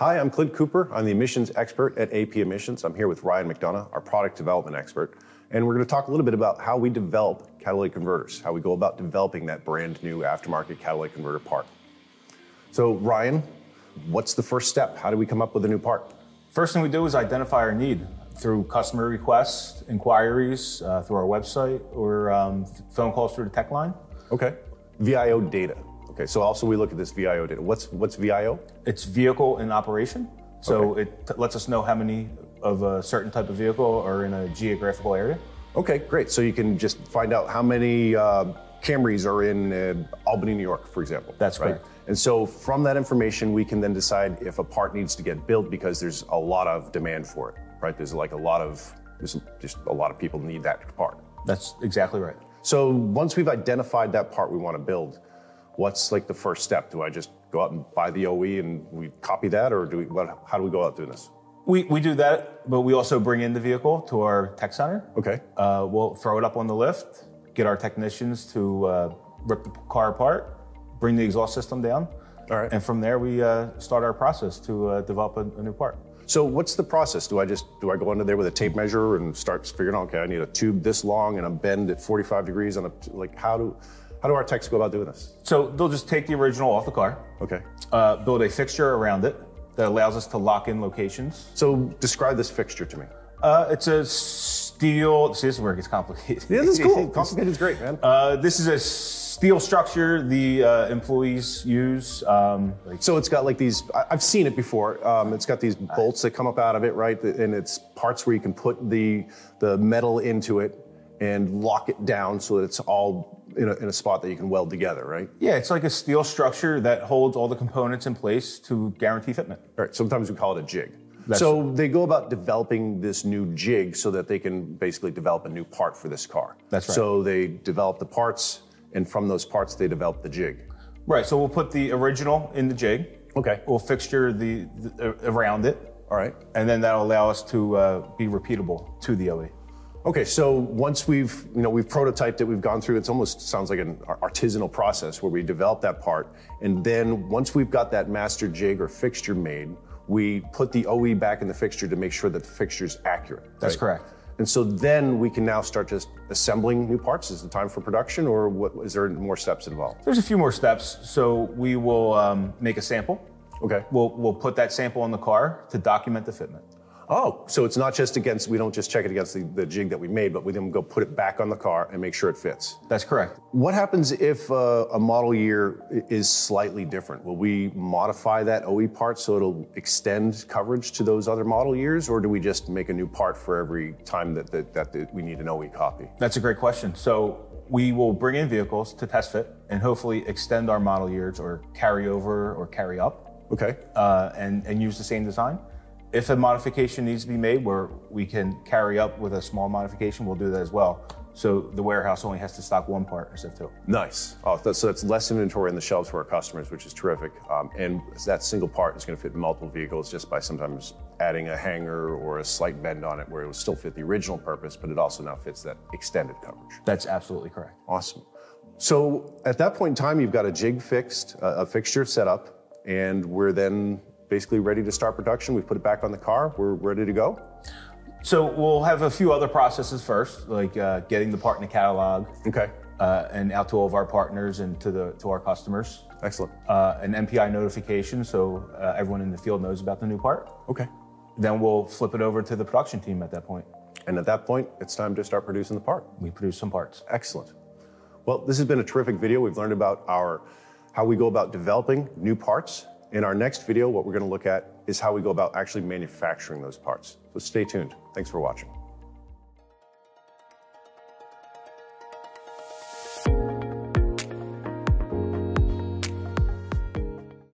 Hi, I'm Clint Cooper. I'm the emissions expert at AP Emissions. I'm here with Ryan McDonough, our product development expert. And we're going to talk a little bit about how we develop catalytic converters, how we go about developing that brand new aftermarket catalytic converter part. So Ryan, what's the first step? How do we come up with a new part? First thing we do is identify our need through customer requests, inquiries, through our website, or phone calls through the tech line. Okay. VIO data. Okay, so also we look at this VIO data. What's VIO? It's vehicle in operation. So okay. It lets us know how many of a certain type of vehicle are in a geographical area. Okay, great. So you can just find out how many Camrys are in Albany, New York, for example. That's right. Correct. And so from that information, we can then decide if a part needs to get built because there's a lot of demand for it, right? There's just a lot of people need that part. That's exactly right. So once we've identified that part we want to build, what's like the first step? Do I just go out and buy the OE and we copy that, or how do we go out doing this? We do that, but we also bring in the vehicle to our tech center. Okay. We'll throw it up on the lift, get our technicians to rip the car apart, bring the exhaust system down. All right. And from there, we start our process to develop a new part. So what's the process? Do I go under there with a tape measure and start figuring out, okay, I need a tube this long and a bend at 45 degrees on a, like, how do our techs go about doing this? So they'll just take the original off the car. Okay. Build a fixture around it that allows us to lock in locations. So describe this fixture to me. It's a steel, see, this is where it gets complicated. Yeah, this is cool. Complicated is great, man. This is a steel structure the employees use. So it's got like these, I've seen it before. It's got these bolts that come up out of it, right? And it's parts where you can put the metal into it and lock it down so that it's all in a spot that you can weld together, right? Yeah, it's like a steel structure that holds all the components in place to guarantee fitment. All right, sometimes we call it a jig. So they go about developing this new jig so that they can basically develop a new part for this car. That's right. So they develop the parts, and from those parts, they develop the jig. Right, so we'll put the original in the jig. Okay. We'll fixture the around it. All right. And then that'll allow us to be repeatable to the OE. Okay, so once we've prototyped it, we've gone through, it almost sounds like an artisanal process where we develop that part, and then once we've got that master jig or fixture made, we put the OE back in the fixture to make sure that the fixture's accurate. That's right? Correct. And so then we can now start just assembling new parts. Is the time for production, or is there more steps involved? There's a few more steps. So we will make a sample. Okay. We'll put that sample on the car to document the fitment. Oh, so it's not just against, we don't just check it against the jig that we made, but we then go put it back on the car and make sure it fits. That's correct. What happens if a model year is slightly different? Will we modify that OE part so it'll extend coverage to those other model years, or do we just make a new part for every time that we need an OE copy? That's a great question. So we will bring in vehicles to test fit and hopefully extend our model years or carry over or carry up. Okay. And use the same design. If a modification needs to be made where we can carry up with a small modification, we'll do that as well. So the warehouse only has to stock one part instead of two. Nice. Oh, so that's less inventory on the shelves for our customers, which is terrific. And that single part is going to fit multiple vehicles just by sometimes adding a hanger or a slight bend on it where it will still fit the original purpose, but it also now fits that extended coverage. That's absolutely correct. Awesome. So at that point in time, you've got a jig fixed, a fixture set up, and we're then basically ready to start production. We put it back on the car, we're ready to go. So we'll have a few other processes first, like getting the part in the catalog. Okay. And out to all of our partners and to our customers. Excellent. An MPI notification, so everyone in the field knows about the new part. Okay. Then we'll flip it over to the production team at that point. And at that point, it's time to start producing the part. We produce some parts. Excellent. Well, this has been a terrific video. We've learned about how we go about developing new parts. In our next video, what we're going to look at is how we go about actually manufacturing those parts. So stay tuned. Thanks for watching.